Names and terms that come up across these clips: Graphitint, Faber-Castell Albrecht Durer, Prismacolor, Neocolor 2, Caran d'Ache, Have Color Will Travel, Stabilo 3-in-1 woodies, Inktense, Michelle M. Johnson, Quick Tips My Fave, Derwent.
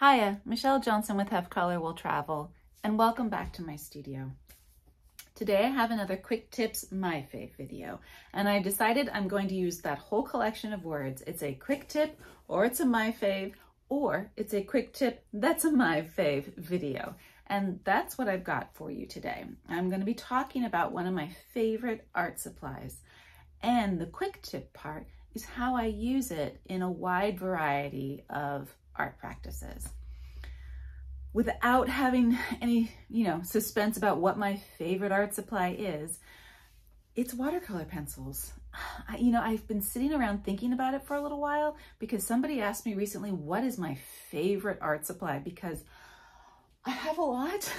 Hiya, Michelle Johnson with Have Color Will Travel, and welcome back to my studio. Today I have another Quick Tips My Fave video, and I decided I'm going to use that whole collection of words. It's a quick tip, or it's a my fave, or it's a quick tip that's a my fave video. And that's what I've got for you today. I'm going to be talking about one of my favorite art supplies, and the quick tip part is how I use it in a wide variety of art practices without having any, suspense about what my favorite art supply is. It's watercolor pencils. I've been sitting around thinking about it for a little while because somebody asked me recently, what is my favorite art supply? Because I have a lot.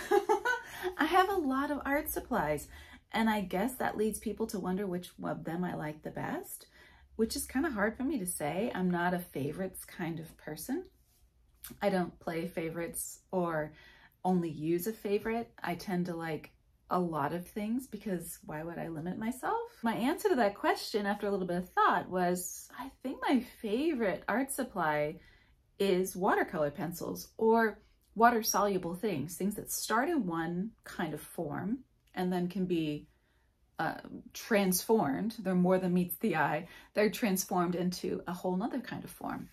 I have a lot of art supplies. And I guess that leads people to wonder which of them I like the best, which is kind of hard for me to say. I'm not a favorites kind of person. I don't play favorites or only use a favorite. I tend to like a lot of things because why would I limit myself? My answer to that question after a little bit of thought was, I think my favorite art supply is watercolor pencils or water-soluble things that start in one kind of form and then can be transformed. They're more than meets the eye. They're transformed into a whole nother kind of form.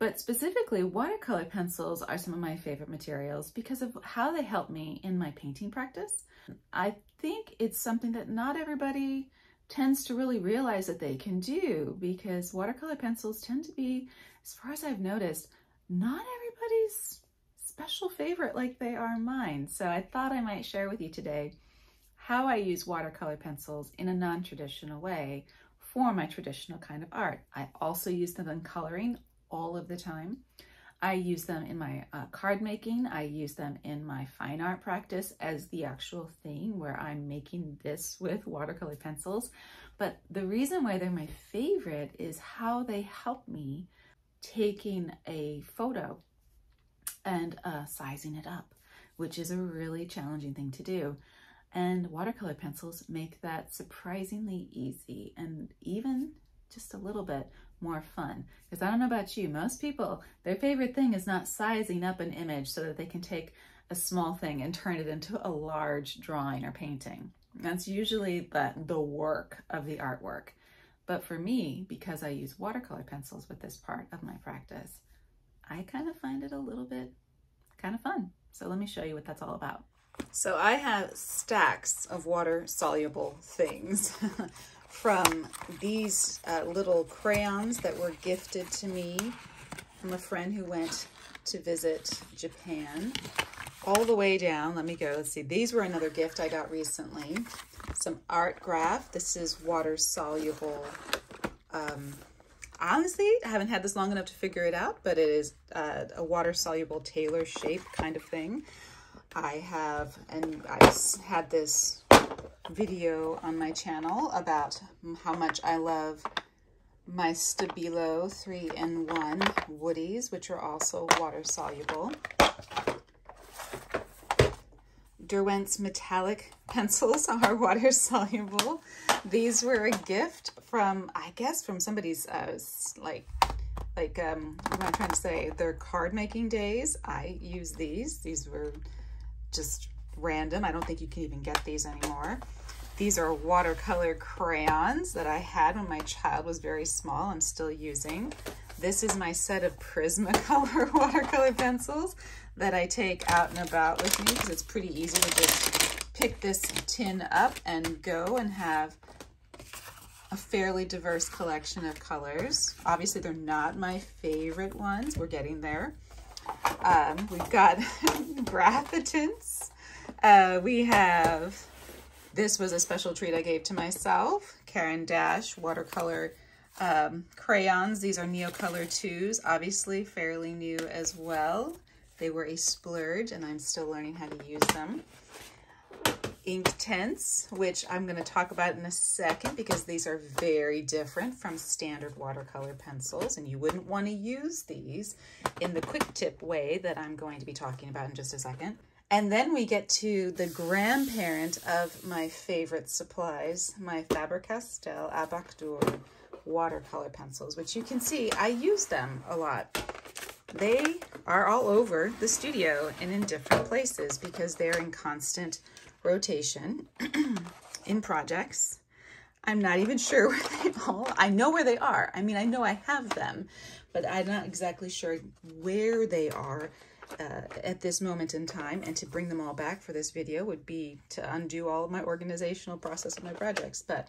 But specifically, watercolor pencils are some of my favorite materials because of how they help me in my painting practice. I think it's something that not everybody tends to really realize that they can do because watercolor pencils tend to be, as far as I've noticed, not everybody's special favorite like they are mine. So I thought I might share with you today how I use watercolor pencils in a non-traditional way for my traditional kind of art. I also use them in coloring all of the time. I use them in my card making. I use them in my fine art practice as the actual thing where I'm making this with watercolor pencils. But the reason why they're my favorite is how they help me taking a photo and sizing it up, which is a really challenging thing to do. And watercolor pencils make that surprisingly easy and even just a little bit more fun. Because I don't know about you, most people, their favorite thing is not sizing up an image so that they can take a small thing and turn it into a large drawing or painting. That's usually the work of the artwork. But for me, because I use watercolor pencils with this part of my practice, I kind of find it a little bit kind of fun. So let me show you what that's all about. So I have stacks of water-soluble things from these little crayons that were gifted to me from a friend who went to visit Japan. All the way down, let me go, let's see, these were another gift I got recently. Some art graph, this is water-soluble. Honestly, I haven't had this long enough to figure it out, but it is a water-soluble Taylor shape kind of thing. I've had this video on my channel about how much I love my Stabilo 3-in-1 woodies, which are also water-soluble. Derwent's metallic pencils are water-soluble. These were a gift from, I guess, from somebody's, what am I trying to say? Their card-making days. I use these. These were just random. I don't think you can even get these anymore. These are watercolor crayons that I had when my child was very small. I'm still using. This is my set of Prismacolor watercolor pencils that I take out and about with me because it's pretty easy to just pick this tin up and go and have a fairly diverse collection of colors. Obviously, they're not my favorite ones. We're getting there. We've got graphitints. We have, this was a special treat I gave to myself, Caran d'Ache watercolor crayons. These are Neocolor 2s, obviously fairly new as well. They were a splurge and I'm still learning how to use them. Inktense, which I'm going to talk about in a second because these are very different from standard watercolor pencils and you wouldn't want to use these in the quick tip way that I'm going to be talking about in just a second. And then we get to the grandparent of my favorite supplies, my Faber-Castell Albrecht Durer watercolor pencils, which you can see I use them a lot. They are all over the studio and in different places because they're in constant rotation in projects. I'm not even sure where they all are. I know where they are. I mean, I know I have them, but I'm not exactly sure where they are at this moment in time, and to bring them all back for this video would be to undo all of my organizational process of my projects. But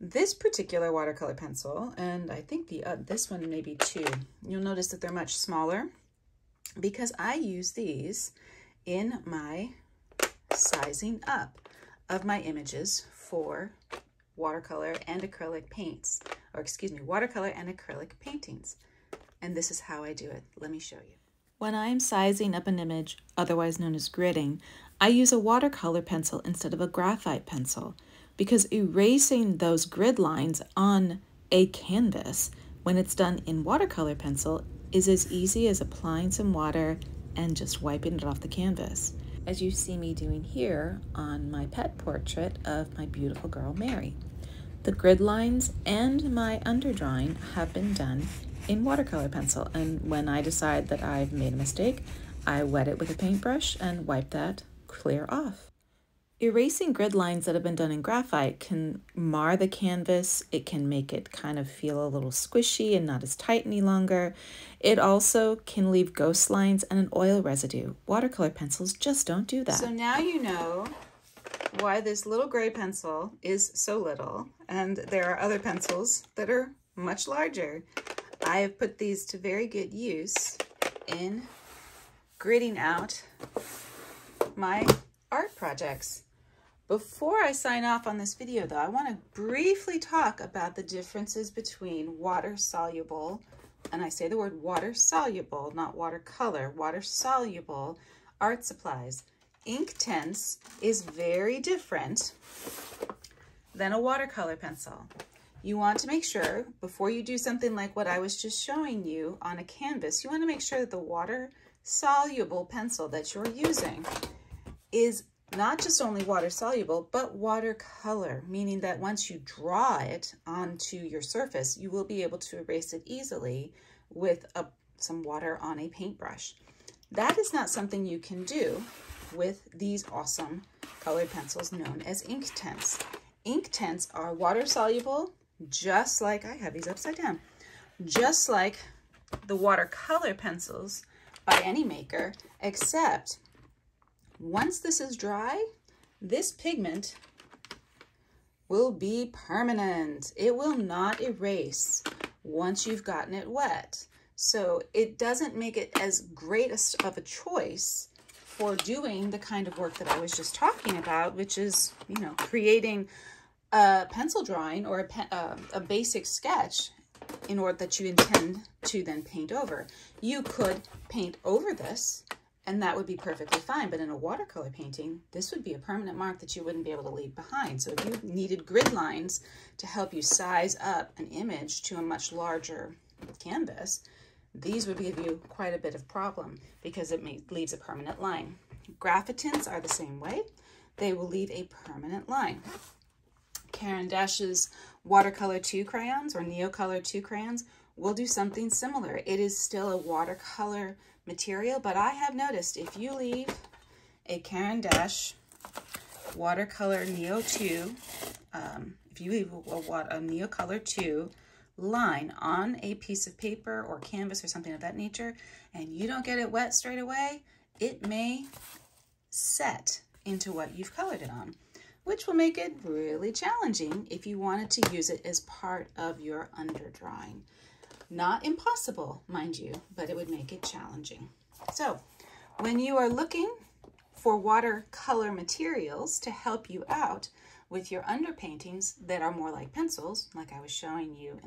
this particular watercolor pencil, and I think the this one maybe too, you'll notice that they're much smaller because I use these in my sizing up of my images for watercolor and acrylic paints, or excuse me, watercolor and acrylic paintings. And this is how I do it. Let me show you. When I'm sizing up an image, otherwise known as gridding, I use a watercolor pencil instead of a graphite pencil, because erasing those grid lines on a canvas when it's done in watercolor pencil is as easy as applying some water and just wiping it off the canvas, as you see me doing here on my pet portrait of my beautiful girl Mary. The grid lines and my underdrawing have been done in watercolor pencil, and when I decide that I've made a mistake, I wet it with a paintbrush and wipe that clear off. Erasing grid lines that have been done in graphite can mar the canvas. It can make it kind of feel a little squishy and not as tight any longer. It also can leave ghost lines and an oil residue. Watercolor pencils just don't do that. So now you know why this little gray pencil is so little, and there are other pencils that are much larger. I have put these to very good use in gridding out my art projects. Before I sign off on this video though, I want to briefly talk about the differences between water-soluble, and I say the word water-soluble, not watercolor, water-soluble art supplies. Inktense is very different than a watercolor pencil. You want to make sure, before you do something like what I was just showing you on a canvas, you want to make sure that the water-soluble pencil that you're using is not just only water-soluble, but watercolor, meaning that once you draw it onto your surface, you will be able to erase it easily with some water on a paintbrush. That is not something you can do with these awesome colored pencils known as Inktense. Inktense are water-soluble, just like, I have these upside down, just like the watercolor pencils by any maker, except once this is dry, this pigment will be permanent. It will not erase once you've gotten it wet. So it doesn't make it as great of a choice for doing the kind of work that I was just talking about, which is, you know, creating a pencil drawing or a basic sketch in order that you intend to then paint over. You could paint over this, and that would be perfectly fine. But in a watercolor painting, this would be a permanent mark that you wouldn't be able to leave behind. So if you needed grid lines to help you size up an image to a much larger canvas, these would give you quite a bit of problem because it leaves a permanent line. Graphitints are the same way. They will leave a permanent line. Caran d'Ache's Watercolor 2 crayons or Neocolor 2 crayons will do something similar. It is still a watercolor material, but I have noticed if you leave a Caran d'Ache watercolor Neo 2, if you leave a Neocolor 2 line on a piece of paper or canvas or something of that nature, and you don't get it wet straight away, it may set into what you've colored it on, which will make it really challenging if you wanted to use it as part of your underdrawing. Not impossible, mind you, but it would make it challenging. So when you are looking for watercolor materials to help you out with your underpaintings that are more like pencils, like I was showing you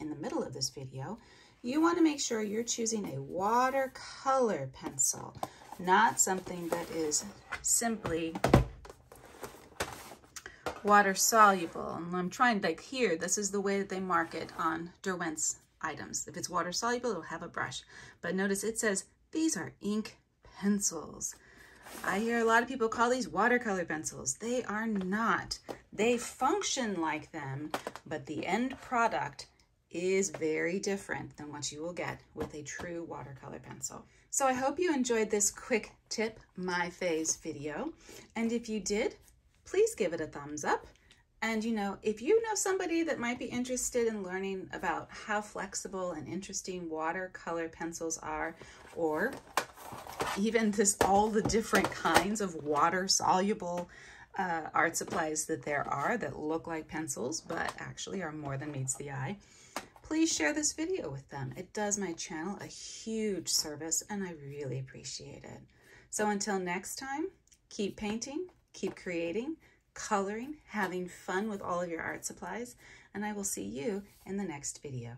in the middle of this video, you want to make sure you're choosing a watercolor pencil, not something that is simply water-soluble. And I'm trying, like here, this is the way that they mark it on Derwent's items. If it's water-soluble, it'll have a brush. But notice it says, these are ink pencils. I hear a lot of people call these watercolor pencils. They are not. They function like them, but the end product is very different than what you will get with a true watercolor pencil. So I hope you enjoyed this quick tip, my faves video. And if you did, please give it a thumbs up. And you know, if you know somebody that might be interested in learning about how flexible and interesting watercolor pencils are, or even all the different kinds of water-soluble art supplies that there are that look like pencils, but actually are more than meets the eye, please share this video with them. It does my channel a huge service and I really appreciate it. So until next time, keep painting, keep creating, coloring, having fun with all of your art supplies, and I will see you in the next video.